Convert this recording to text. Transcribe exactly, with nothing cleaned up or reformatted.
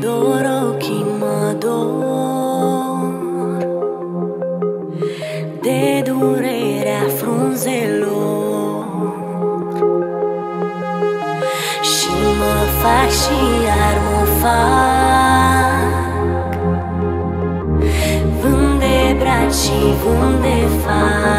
te dor, ochii mă dor de durerea frunzelor și mă fac și iar mă fac, vând de braci și vând de fac.